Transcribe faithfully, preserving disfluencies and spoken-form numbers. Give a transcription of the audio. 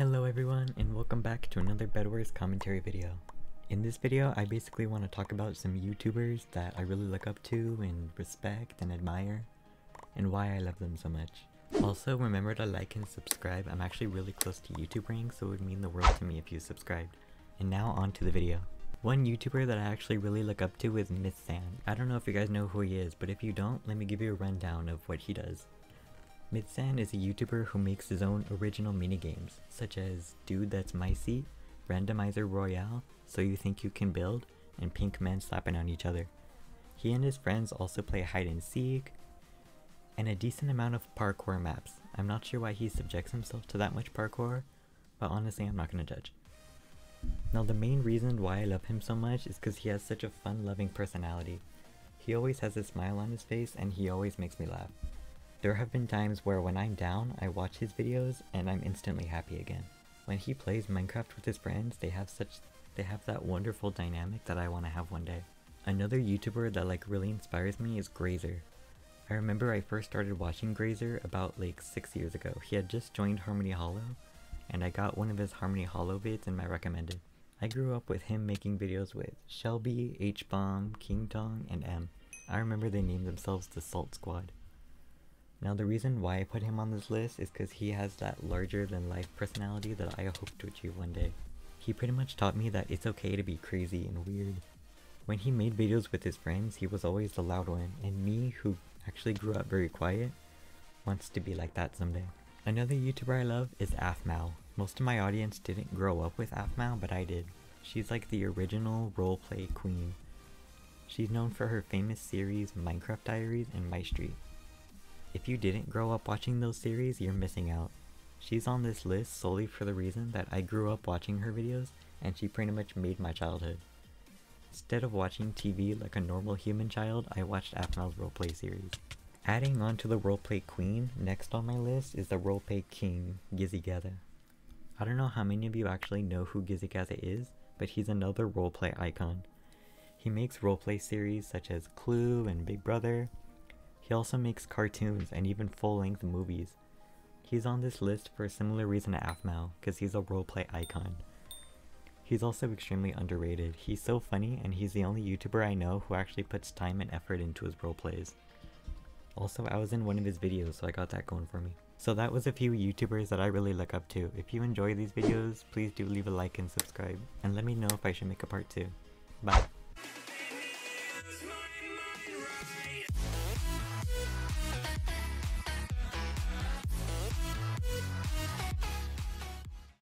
Hello everyone, and welcome back to another Bedwars commentary video. In this video, I basically want to talk about some YouTubers that I really look up to and respect and admire, and why I love them so much. Also, remember to like and subscribe. I'm actually really close to YouTube rank, so it would mean the world to me if you subscribed. And now on to the video. One YouTuber that I actually really look up to is Mithzan. I don't know if you guys know who he is, but if you don't, let me give you a rundown of what he does. Mithzan is a YouTuber who makes his own original minigames, such as Dude That's Micey, Randomizer Royale, So You Think You Can Build, and Pink Men Slapping On Each Other. He and his friends also play hide and seek, and a decent amount of parkour maps. I'm not sure why he subjects himself to that much parkour, but honestly I'm not gonna judge. Now the main reason why I love him so much is because he has such a fun-loving personality. He always has a smile on his face and he always makes me laugh. There have been times where when I'm down, I watch his videos and I'm instantly happy again. When he plays Minecraft with his friends, they have such they have that wonderful dynamic that I want to have one day. Another YouTuber that like really inspires me is Graser. I remember I first started watching Graser about like six years ago. He had just joined Harmony Hollow, and I got one of his Harmony Hollow vids in my recommended. I grew up with him making videos with Shelby, H Bomb, King Tong, and M. I remember they named themselves the Salt Squad. Now the reason why I put him on this list is because he has that larger than life personality that I hope to achieve one day. He pretty much taught me that it's okay to be crazy and weird. When he made videos with his friends, he was always the loud one, and me, who actually grew up very quiet, wants to be like that someday. Another YouTuber I love is Aphmau. Most of my audience didn't grow up with Aphmau, but I did. She's like the original roleplay queen. She's known for her famous series Minecraft Diaries and MyStreet. If you didn't grow up watching those series, you're missing out. She's on this list solely for the reason that I grew up watching her videos, and she pretty much made my childhood. Instead of watching T V like a normal human child, I watched Aphmau's roleplay series. Adding on to the roleplay queen, next on my list is the roleplay king, GizzyGazza. I don't know how many of you actually know who GizzyGazza is, but he's another roleplay icon. He makes roleplay series such as Clue and Big Brother. He also makes cartoons and even full-length movies. He's on this list for a similar reason to Aphmau, because he's a roleplay icon. He's also extremely underrated. He's so funny, and he's the only YouTuber I know who actually puts time and effort into his roleplays. Also, I was in one of his videos, so I got that going for me. So that was a few YouTubers that I really look up to. If you enjoy these videos, please do leave a like and subscribe. And let me know if I should make a part two. Bye.